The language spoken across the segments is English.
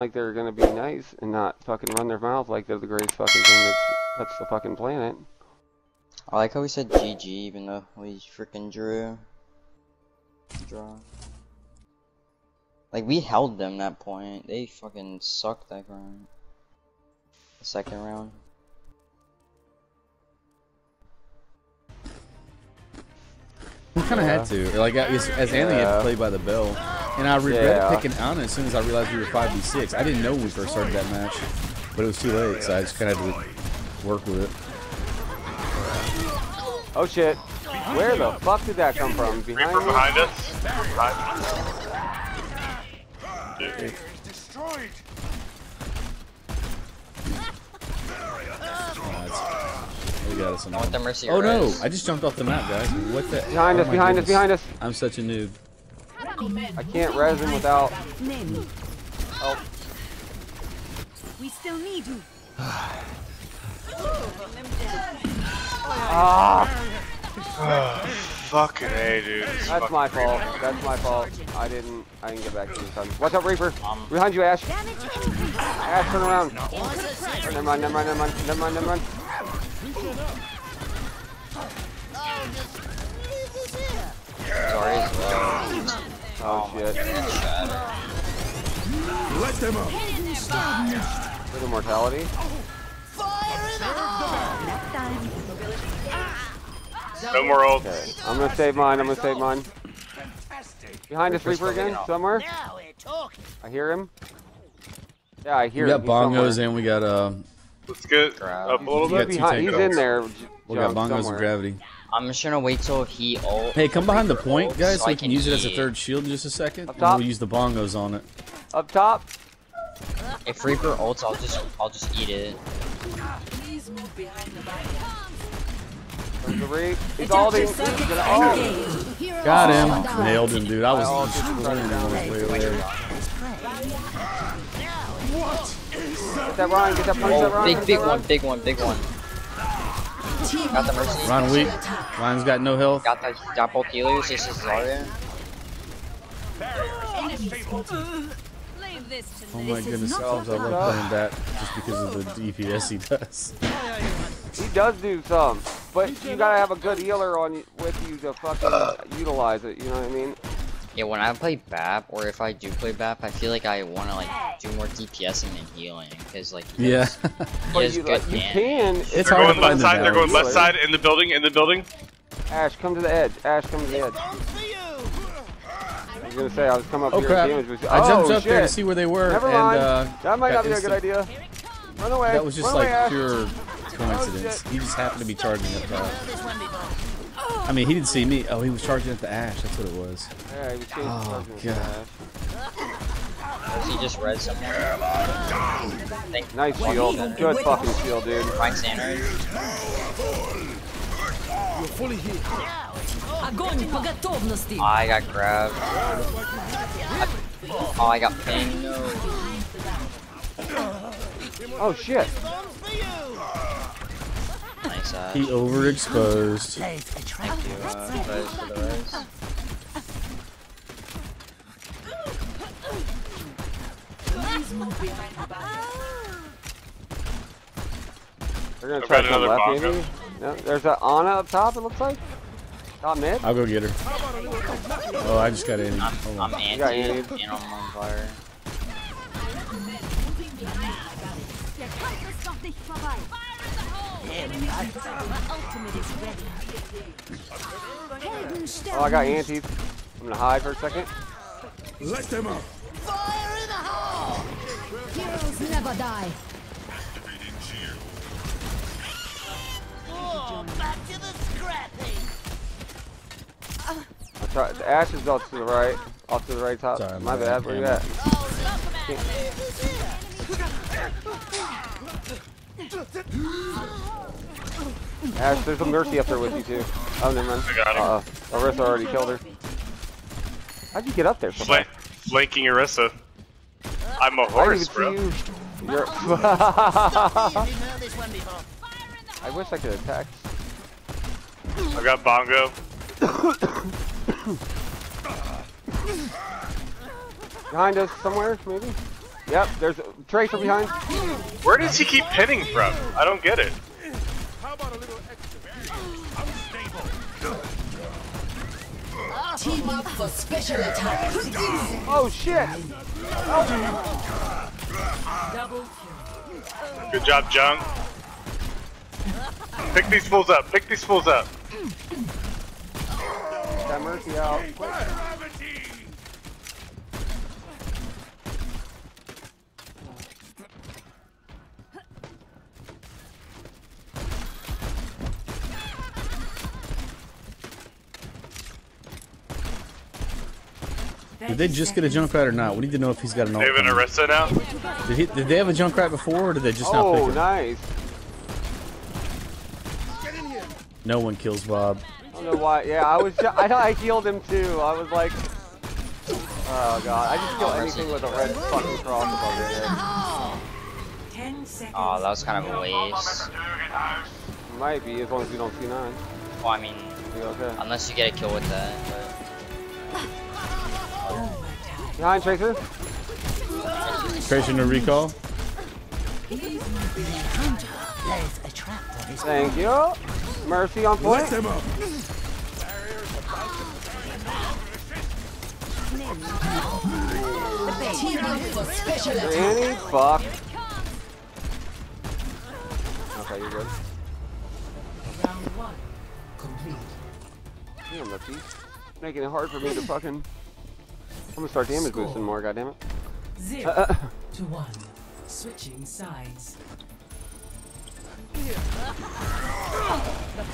like they're gonna be nice and not fucking run their mouth like they're the greatest fucking thing that's touched the fucking planet. I like how we said GG even though we freaking draw. Like we held them that point. They fucking sucked that round. The second round. We kind of had to. Like as Anthony had to play by the bell, and I regretted picking Ana as soon as I realized we were 5v6. I didn't know when we first started that match, but it was too late, so I just kind of had to work with it. Oh shit! Where the fuck did that come from? Behind me? Behind us. Behind destroyed. I want the mercy. Oh no! I just jumped off the map, guys. What the? Behind us! Behind us! Behind us! I'm such a noob. I can't res him without. Oh. We still need you. Fucking A, dude. That's my fault. That's my fault. I didn't get back to the time. Watch out, Reaper. Behind you, Ash. Ash, turn around. Never mind. Never mind. Never mind. Never mind. Never mind. Sorry. Oh shit. Let them up. A little mortality. No more ult. Okay. I'm gonna save mine. Behind us, Reaper again, somewhere. I hear him. Yeah, I hear him. We got bongos and we got Let's get up a little bit. He's in there. We got bongos and gravity. I'm just gonna wait till he ults. Hey, come behind the point, guys, so we can use it as a third shield in just a second. And we'll use the bongos on it. Up top. If Reaper ults, I'll just eat it. Please move behind the back. The Reap. He's ulting. Got him. Nailed him, dude. I was screaming down way over there. What? Get that Ron, get that punch, oh, that Ron. Big one. Got the mercy. Ron weak. Ron's got no health. Got the double healers. This is Zarya. Oh my goodness, I love playing that just because of the DPS he does. He does do some, but you gotta have a good healer on with you to fucking utilize it, you know what I mean? Yeah, when I play BAP, or if I do play BAP, I feel like I want to like do more DPSing and healing, because like it's hard to find the balance. They're going left side in the building, Ash, come to the edge. I was gonna say I was coming up here. Crap. Damage was... Oh, I jumped up there to see where they were. Never mind. And, that might not be a good idea. Run away. That was just like pure coincidence. He just happened to be charging up top. I mean, he didn't see me. Oh, he was charging at the Ash. That's what it was. Yeah, he was charging at the Ash. He just read something. Nice shield. Good fucking shield, dude. Fine standard. Oh, I got grabbed. Oh, I got pinged. Oh, shit. Nice, he overexposed. They're gonna try to come left, maybe? No, there's an Ana up top, it looks like. Top mid? I'll go get her. Oh, I just got in. I'm anti and I'm on fire. Oh, I got anti. I'm gonna hide for a second. Let them up. Fire in the hole. Heroes never die. Oh, back to the scrapping. The Ash is off to the right. Off to the right top. Sorry, my bad. Where you at? Ash, there's a Mercy up there with you too. Oh, never mind. I got him. Orisa already killed her. How'd you get up there? Flanking Orisa. I'm a horse, bro. You're... I wish I could attack. I got Bongo. Behind us somewhere, maybe? Yep, there's a Tracer behind. Where does he keep pinning from? I don't get it. How about a little extra variance? Team up for special attack. Oh shit! Oh. Good job, Jung. Pick these fools up. Pick these fools up. Got Murphy out. Did they just get a Junkrat or not? We need to know if he's got an ult. They have an Orisa now? Did they have a Junkrat before, or did they just not pick it? Oh, nice. No one kills Bob. I don't know why. Yeah, I healed him too. I was like, oh god, I just kill anything with a red fucking cross above your head. Oh, that was kind of a waste. Might be, as long as you don't see none. Well, I mean, okay. Unless you get a kill with that. But... Behind Tracer. Tracer no recall. Thank you. Mercy on point. Granny, fuck. Okay, you're good. Round one, complete. Damn, Mercy. Making it hard for me to fucking... I'm gonna start damage boosting more, goddammit. 0-1. Switching sides. The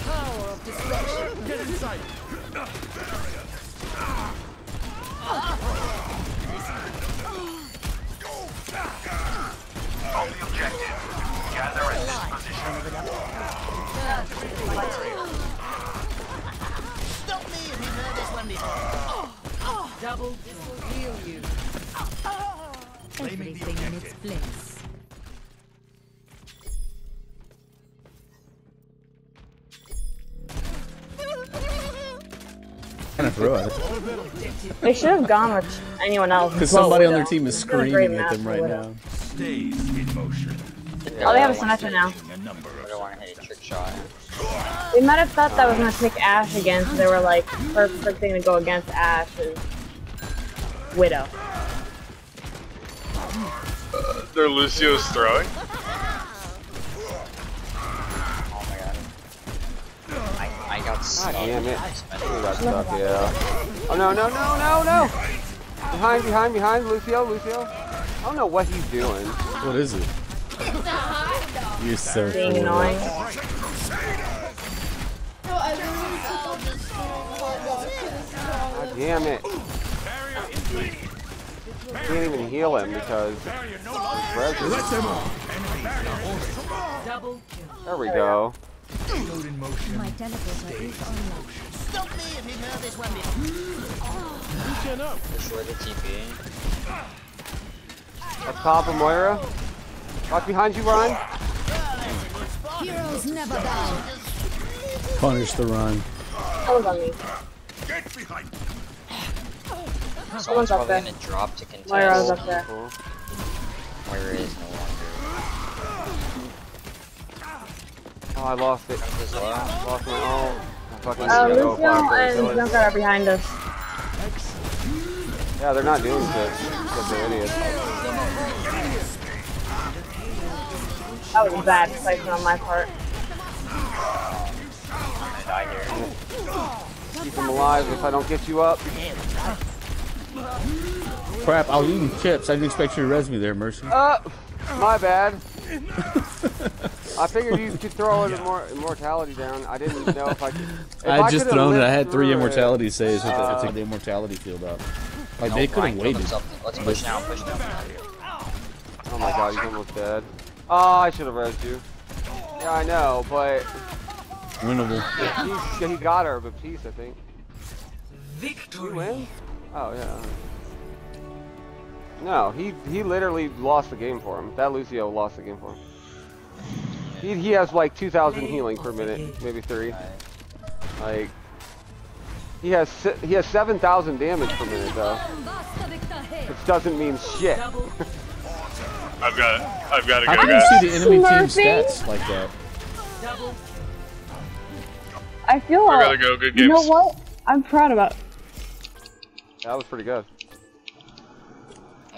power of destruction. Get inside. On the objective. Gather at this position. Stop me if you murders one minute. Double heal you. Everything in its place. They should have gone with anyone else. Because somebody on their team is screaming at them right now. Stays in motion. Oh, they have a Sinatra now. They might have thought that was going to pick Ashe again, so they were like, perfect thing to go against Ashe is Widow. Their Lucio's throwing? God damn it. Oh no, no, no, no, no! Behind, behind, behind, Lucio, Lucio. I don't know what he's doing. What is it? You're so annoying. God damn it. I can't even heal him because he's... There we go. My tentacles are in motion. Stop me if you know this one. Destroy the TP. Up top of Moira. Right behind you, Ryan. Heroes never die. Punish the run. Someone's on me. Get behind. Someone's up there. Drop to contest. Moira's up there. Moira is no longer. Oh, I lost it. I lost my ult. Lucio and Junkrat are behind us. Yeah, they're not doing shit. Because they're idiots. That was a bad placement on my part. I die here. Keep them alive if I don't get you up. Crap, I was eating chips. I didn't expect you to res me there, Mercy. My bad. I figured you could throw an immortality down. I didn't know if I could. I just thrown it. I had 3 immortality saves with the immortality field up. Like, they could have waited. Let's push now. Push now. Oh my god, he's almost dead. Oh, I should have rezzed you. Yeah, I know, but. Winnable. Yeah, he got her, but peace, I think. Victory. He win? Oh, yeah. No, he literally lost the game for him. That Lucio lost the game for him. He has like 2,000 healing per minute, maybe 3. Like he has 7,000 damage per minute though, which doesn't mean shit. I've got to go. How do you see the enemy team stats like that? I feel like. I gotta go. Good games. You know what? I'm proud about. That was pretty good.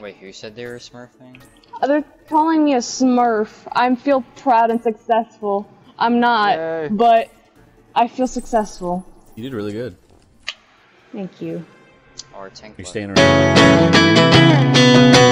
Wait, who said they were smurfing? They're calling me a smurf. I feel proud and successful. I'm not, yay, but I feel successful. You did really good. Thank you. Our tank. You're staying around.